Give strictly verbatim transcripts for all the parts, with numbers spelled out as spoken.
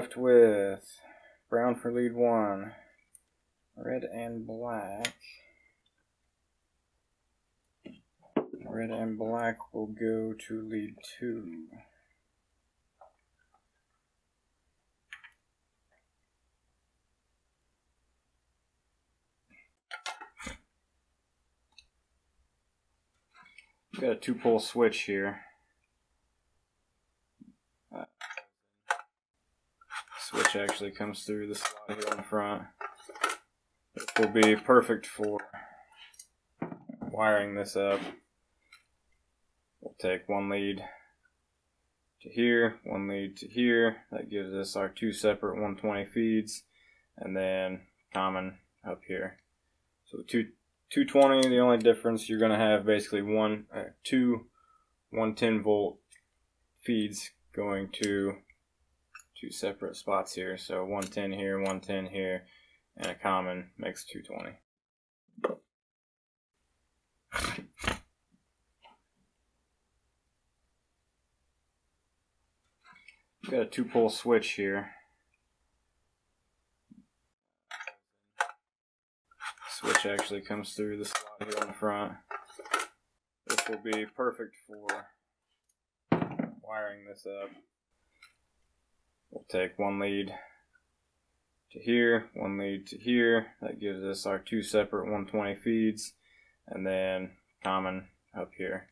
left with brown for lead one, red and black. Red and black will go to lead two. We've got a two-pole switch here. Uh, switch actually comes through the slot here in the front. This will be perfect for wiring this up. We'll take one lead to here, one lead to here. That gives us our two separate one twenty feeds, and then common up here. So two, two twenty, the only difference, you're going to have basically one, uh, two one ten volt feeds going to two separate spots here. So one ten here, one ten here, and a common makes two twenty. We've got a two-pole switch here. Switch actually comes through the slot here in the front. This will be perfect for wiring this up. We'll take one lead to here, one lead to here. That gives us our two separate one twenty feeds, and then common up here.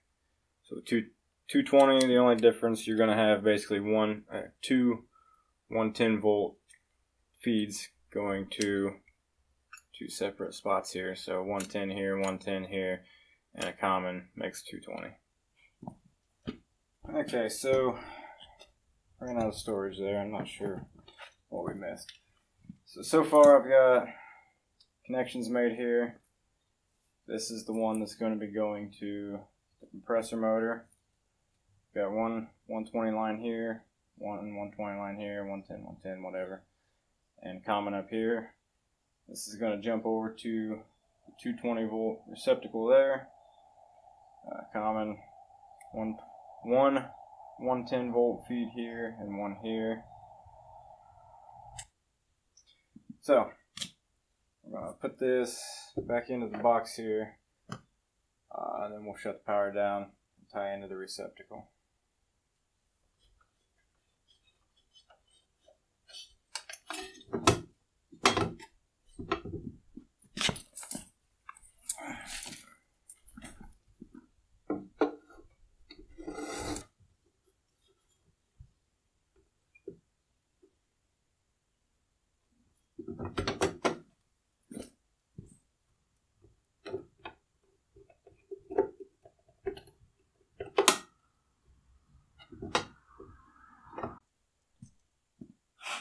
So two. two twenty, the only difference, you're going to have basically one, uh, two one ten volt feeds going to two separate spots here. So one ten here, one ten here, and a common makes two twenty. Okay, so ran out of storage there. I'm not sure what we missed. So, so far I've got connections made here. This is the one that's going to be going to the compressor motor. Got one one twenty line here, one one twenty line here, one ten, one ten, whatever, and common up here. This is going to jump over to the two twenty volt receptacle there. Uh, common one, one one ten volt feed here and one here. So I'm going to put this back into the box here, uh, and then we'll shut the power down and tie into the receptacle.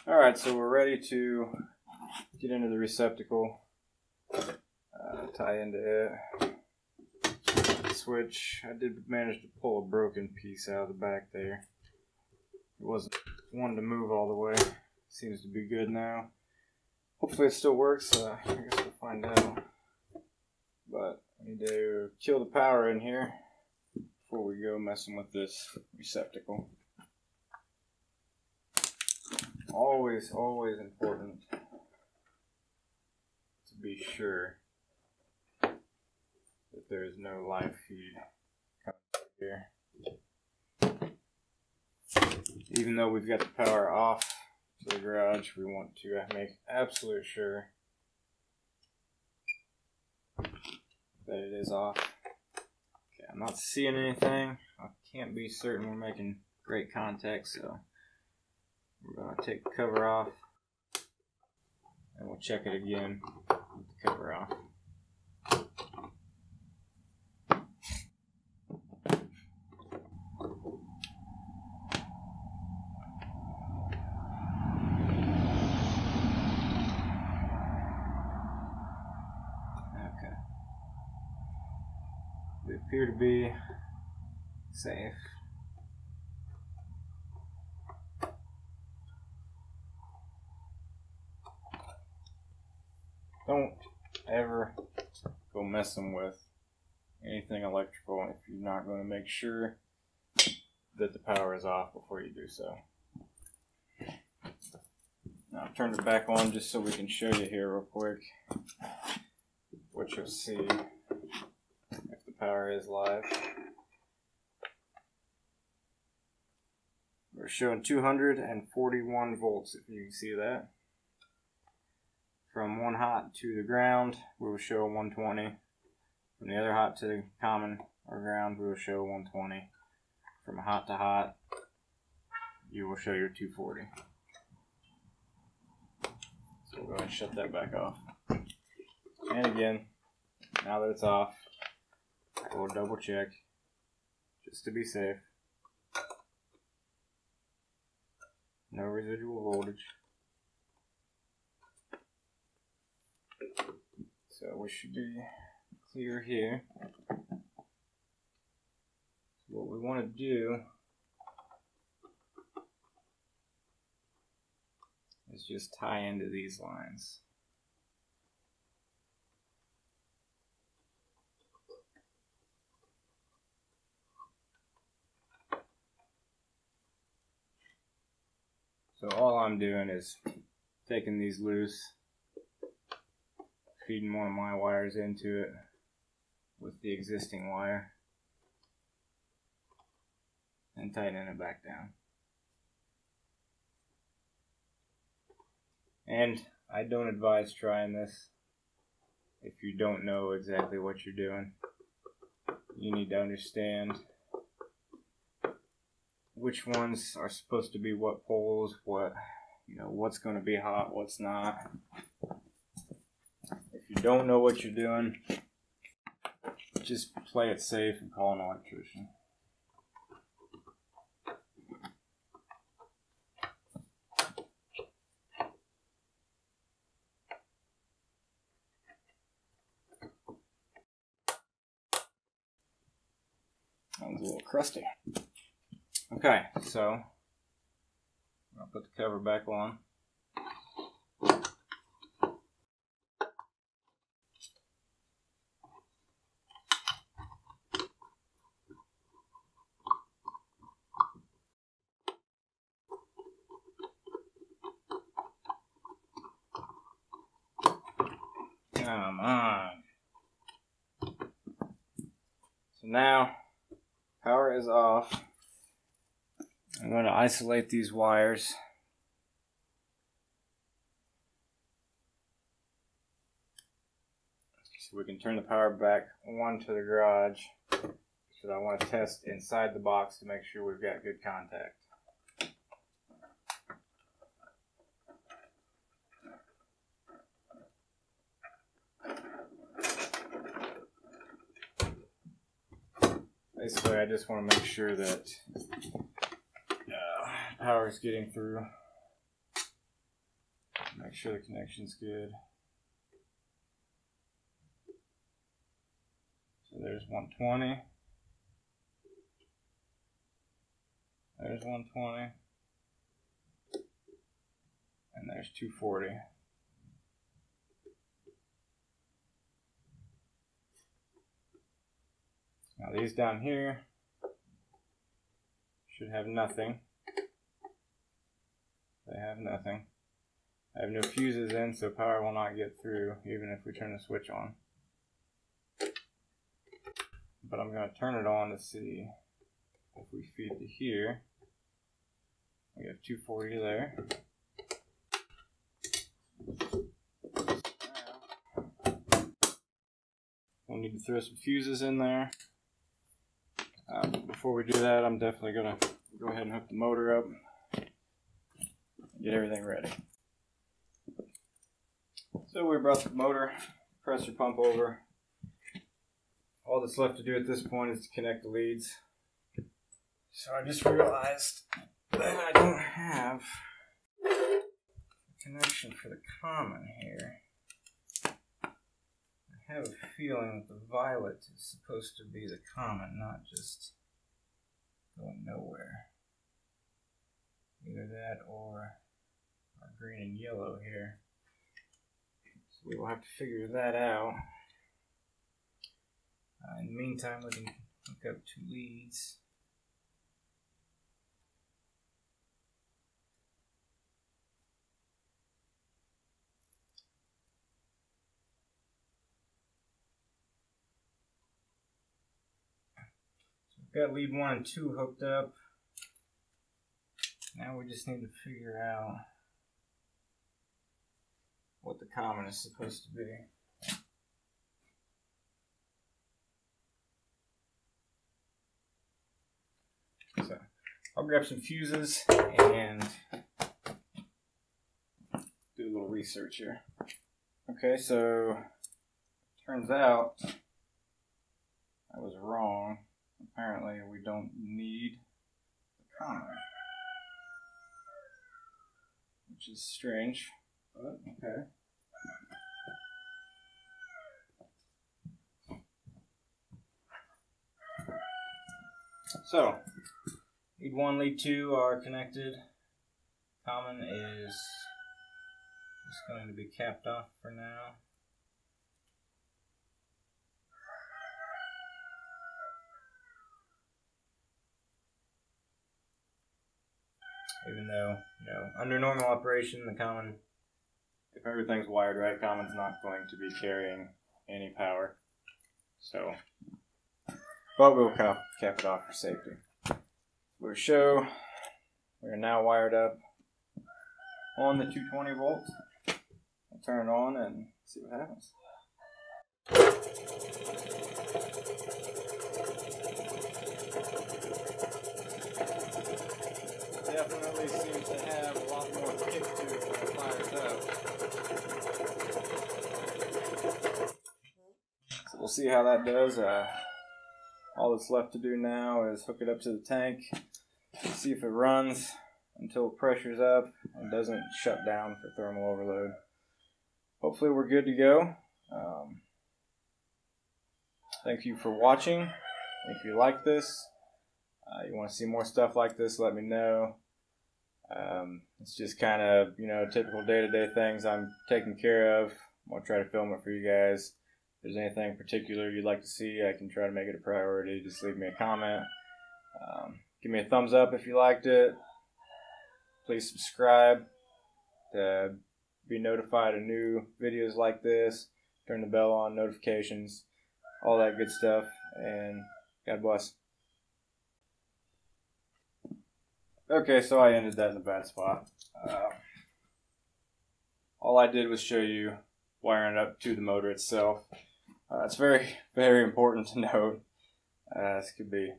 Alright, so we're ready to get into the receptacle, uh, tie into it, switch. I did manage to pull a broken piece out of the back there. It wasn't one to move all the way. Seems to be good now. Hopefully it still works. uh, I guess we'll find out. But I need to kill the power in here before we go messing with this receptacle. Always, always important to be sure that there is no live feed coming here. Even though we've got the power off to the garage, we want to make absolute sure that it is off. Okay, I'm not seeing anything. I can't be certain we're making great contact, so we're going to take the cover off, and we'll check it again with the cover off. Okay. We appear to be safe. Don't ever go messing with anything electrical if you're not going to make sure that the power is off before you do so. Now I've turned it back on just so we can show you here real quick what you'll see if the power is live. We're showing two hundred forty-one volts, if you can see that. From one hot to the ground, we will show one twenty. From the other hot to the common or ground, we will show one twenty. From hot to hot, you will show your two forty. So we'll go ahead and shut that back off. And again, now that it's off, we'll double check just to be safe. No residual voltage. So we should be clear here. What we want to do is just tie into these lines. So all I'm doing is taking these loose, feeding one of my wires into it with the existing wire, and tightening it back down. And I don't advise trying this if you don't know exactly what you're doing. You need to understand which ones are supposed to be what poles, what, you know, what's going to be hot, what's not. If you don't know what you're doing, just play it safe and call an electrician. That was a little crusty. Okay, so I'll put the cover back on. Come on. So now power is off. I'm going to isolate these wires. So we can turn the power back on to the garage, because I want to test inside the box to make sure we've got good contact. Basically, I just want to make sure that power is getting through. Make sure the connection's good. So there's one twenty. There's one twenty. And there's two forty. Now these down here should have nothing. They have nothing. I have no fuses in, so power will not get through, even if we turn the switch on. But I'm going to turn it on to see if we feed to here. We have two forty there. We'll need to throw some fuses in there. Uh, but before we do that, I'm definitely going to go ahead and hook the motor up. Get everything ready. So we brought the motor, pressure pump over. All that's left to do at this point is to connect the leads. So I just realized that I don't have a connection for the common here. I have a feeling that the violet is supposed to be the common, not just going nowhere. Either that or our green and yellow here. So we will have to figure that out. Uh, in the meantime, we can hook up two leads. Got lead one and two hooked up. Now we just need to figure out what the common is supposed to be. So I'll grab some fuses and do a little research here. Okay, so turns out I was wrong. Apparently we don't need the common, which is strange, but okay. So, lead one, lead two are connected. Common is just going to be capped off for now. Even though, you know, under normal operation, the common, if everything's wired right, common's not going to be carrying any power. So, but we'll cap, cap it off for safety. We'll show we are now wired up on the two twenty volt. I'll turn it on and see what happens. Definitely seems to have a lot more kick to it when it fires up. So we'll see how that does. Uh, All that's left to do now is hook it up to the tank, see if it runs until pressure's up and doesn't shut down for thermal overload. Hopefully we're good to go. Um, thank you for watching. If you like this, uh, you want to see more stuff like this, let me know. Um, it's just kind of, you know, typical day-to-day things I'm taking care of. I'm going to try to film it for you guys. If there's anything in particular you'd like to see, I can try to make it a priority. Just leave me a comment. Um, give me a thumbs up if you liked it. Please subscribe to be notified of new videos like this. Turn the bell on, notifications, all that good stuff. And God bless. Okay, so I ended that in a bad spot. Uh, all I did was show you wiring it up to the motor itself. Uh, it's very, very important to note. Uh, this could be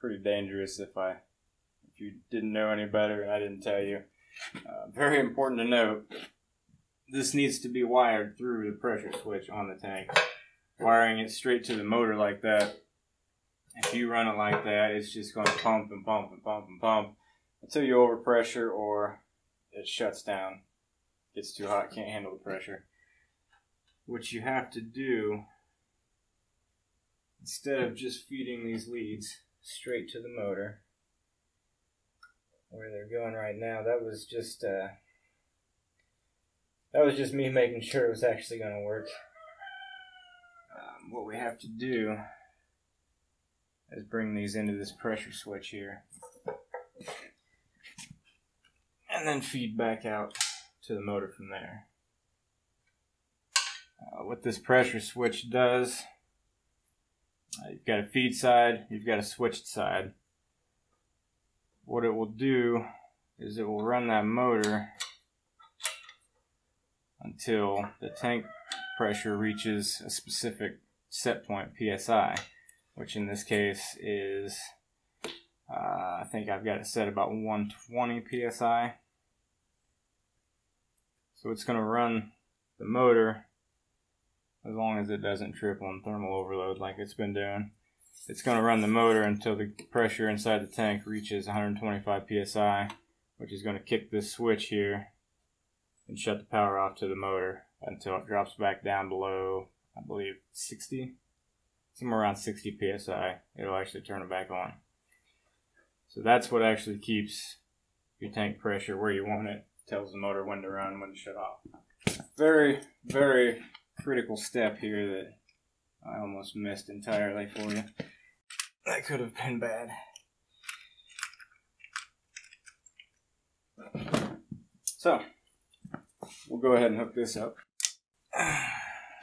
pretty dangerous if I, if you didn't know any better and I didn't tell you. Uh, very important to note. This needs to be wired through the pressure switch on the tank. Wiring it straight to the motor like that, if you run it like that, it's just going to pump and pump and pump and pump until you overpressure or it shuts down. It's too hot, can't handle the pressure. What you have to do, instead of just feeding these leads straight to the motor, where they're going right now, that was just uh, that was just me making sure it was actually going to work. Um, what we have to do is bring these into this pressure switch here, and then feed back out to the motor from there. Uh, what this pressure switch does, uh, you've got a feed side, you've got a switched side. What it will do is it will run that motor until the tank pressure reaches a specific set point, P S I, which in this case is, uh, I think I've got it set about one twenty P S I. So it's going to run the motor as long as it doesn't trip on thermal overload like it's been doing. It's going to run the motor until the pressure inside the tank reaches one twenty-five P S I, which is going to kick this switch here and shut the power off to the motor until it drops back down below, I believe, sixty? Somewhere around sixty P S I, it'll actually turn it back on. So that's what actually keeps your tank pressure where you want it. Tells the motor when to run, when to shut off. Very, very critical step here that I almost missed entirely for you. That could have been bad. So, we'll go ahead and hook this up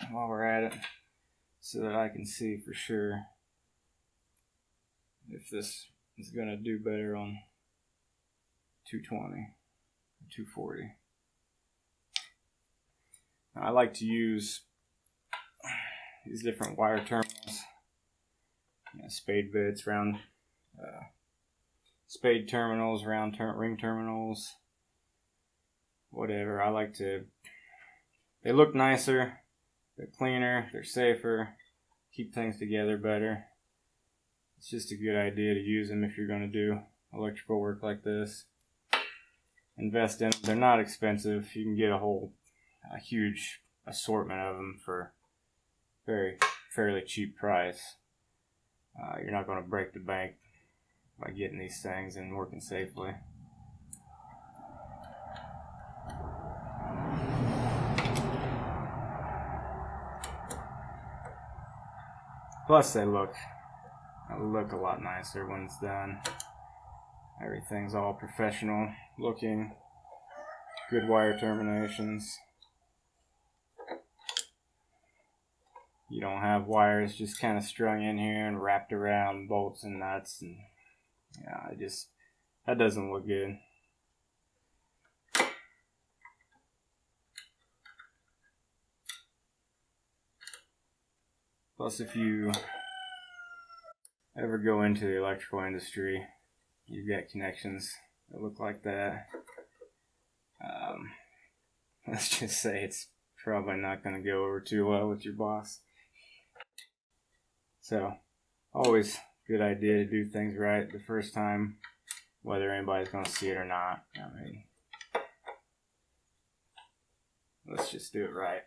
while we're at it so that I can see for sure if this is going to do better on two twenty, two forty. Now, I like to use these different wire terminals, you know, spade bits, round uh, spade terminals, round ter ring terminals, whatever. I like to, they look nicer, they're cleaner, they're safer, keep things together better. It's just a good idea to use them if you're going to do electrical work like this. Invest in them. They're not expensive. You can get a whole a huge assortment of them for very fairly cheap price. Uh, you're not going to break the bank by getting these things and working safely. Plus they look look a lot nicer when it's done. Everything's all professional looking, good wire terminations. You don't have wires just kind of strung in here and wrapped around bolts and nuts, and yeah, I just, that doesn't look good. Plus if you ever go into the electrical industry, you've got connections that look like that. Um, let's just say it's probably not going to go over too well with your boss. So, always a good idea to do things right the first time, whether anybody's going to see it or not. I mean, let's just do it right.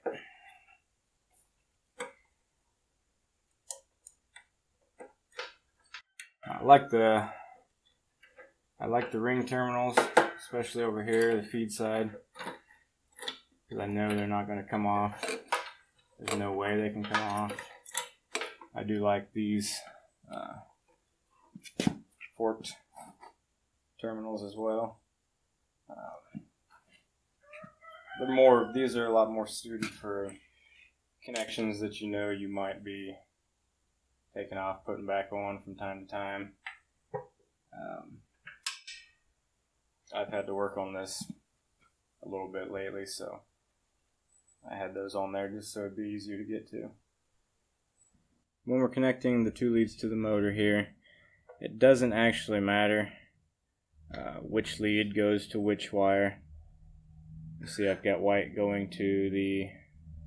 I like the I like the ring terminals, especially over here, the feed side, because I know they're not going to come off. There's no way they can come off. I do like these uh, forked terminals as well. Um, they're more, these are a lot more suited for connections that you know you might be taking off, putting back on from time to time. Um, I've had to work on this a little bit lately, so I had those on there just so it'd be easier to get to. When we're connecting the two leads to the motor here, it doesn't actually matter uh, which lead goes to which wire. You see I've got white going to the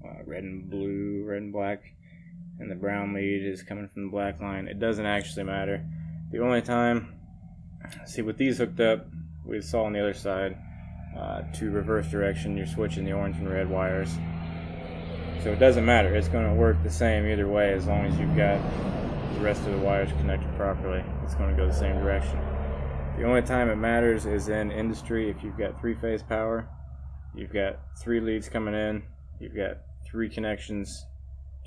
uh, red and blue, red and black, and the brown lead is coming from the black line. It doesn't actually matter. The only time, see with these hooked up, we saw on the other side, uh, to reverse direction, you're switching the orange and red wires. So it doesn't matter. It's going to work the same either way as long as you've got the rest of the wires connected properly. It's going to go the same direction. The only time it matters is in industry. If you've got three-phase power, you've got three leads coming in, you've got three connections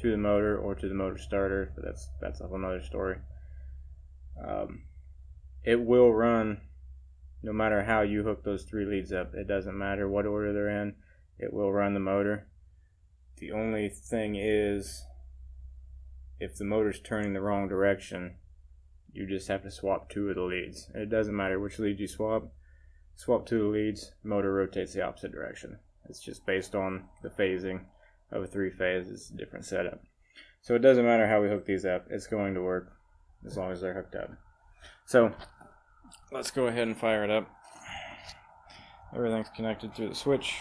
to the motor or to the motor starter, but that's that's a whole nother story. Um, it will run no matter how you hook those three leads up. It doesn't matter what order they're in, it will run the motor. The only thing is, if the motor's turning the wrong direction, you just have to swap two of the leads. It doesn't matter which lead you swap, swap two of the leads, motor rotates the opposite direction. It's just based on the phasing of a three-phase. It's a different setup. So it doesn't matter how we hook these up. It's going to work as long as they're hooked up. So let's go ahead and fire it up. Everything's connected through the switch.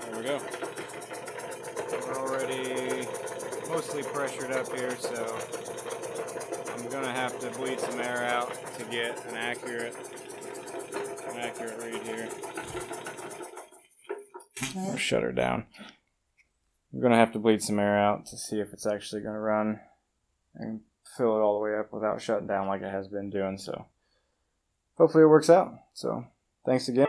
There we go. We're already mostly pressured up here, so I'm going to have to bleed some air out to get an accurate accurate read here. I'll shut her down. We're gonna have to bleed some air out to see if it's actually gonna run and fill it all the way up without shutting down like it has been doing. So hopefully it works out. So thanks again.